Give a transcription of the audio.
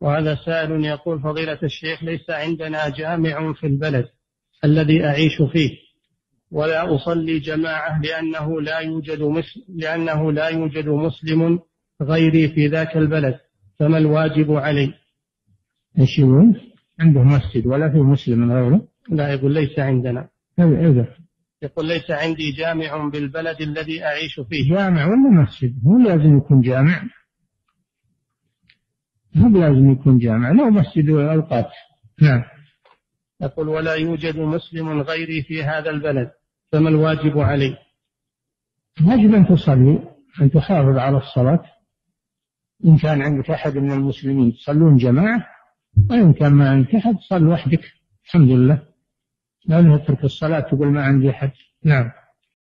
وهذا سائل يقول: فضيلة الشيخ، ليس عندنا جامع في البلد الذي أعيش فيه، ولا أصلي جماعة لأنه لا يوجد مسلم غيري في ذاك البلد، فما الواجب علي؟ ايش يقول؟ عنده مسجد ولا في مسلم غيره؟ لا، يقول ليس عندنا. يقول ليس عندي جامع بالبلد الذي أعيش فيه. جامع ولا مسجد؟ هو لازم يكون جامع، هو لازم يكون جامع، لو مسجد الأوقات. نعم. يقول: ولا يوجد مسلم غيري في هذا البلد، فما الواجب علي؟ واجب أن تصلي، أن تحافظ على الصلاة، إن كان عندك أحد من المسلمين تصلون جماعة، وإن كان ما عندك أحد صل وحدك، الحمد لله، لا تترك الصلاة تقول ما عندي أحد. نعم.